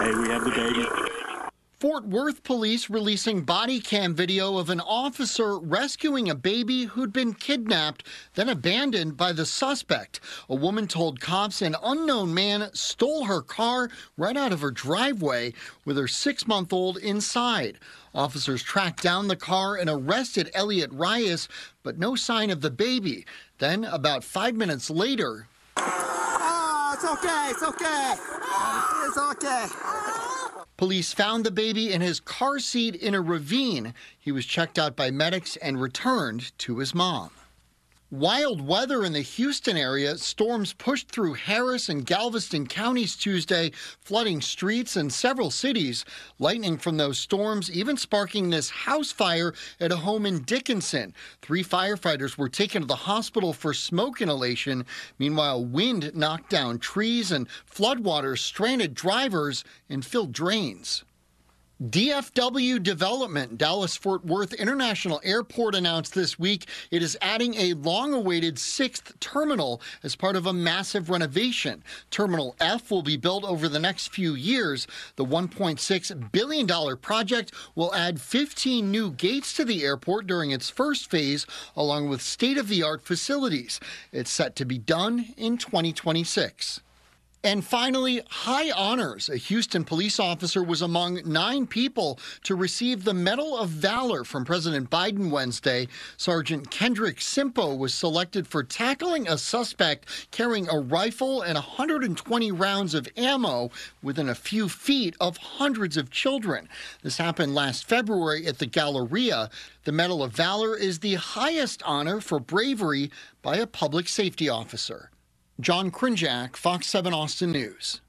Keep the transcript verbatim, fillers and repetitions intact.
Hey, we have the baby. Fort Worth police releasing body cam video of an officer rescuing a baby who'd been kidnapped, then abandoned by the suspect. A woman told cops an unknown man stole her car right out of her driveway with her six-month-old inside. Officers tracked down the car and arrested Elliot Rivas, but no sign of the baby. Then, about five minutes later... Oh, it's okay, it's okay. It's okay. Police found the baby in his car seat in a ravine. He was checked out by medics and returned to his mom. Wild weather in the Houston area. Storms pushed through Harris and Galveston counties Tuesday, flooding streets in several cities. Lightning from those storms even sparking this house fire at a home in Dickinson. Three firefighters were taken to the hospital for smoke inhalation. Meanwhile, wind knocked down trees and floodwaters stranded drivers and filled drains. D F W Development, Dallas-Fort Worth International Airport, announced this week it is adding a long-awaited sixth terminal as part of a massive renovation. Terminal F will be built over the next few years. The one point six billion dollars project will add fifteen new gates to the airport during its first phase, along with state-of-the-art facilities. It's set to be done in twenty twenty-six. And finally, high honors. A Houston police officer was among nine people to receive the Medal of Valor from President Biden Wednesday. Sergeant Kendrick Simpo was selected for tackling a suspect carrying a rifle and one hundred twenty rounds of ammo within a few feet of hundreds of children. This happened last February at the Galleria. The Medal of Valor is the highest honor for bravery by a public safety officer. John Krinjak, Fox seven Austin News.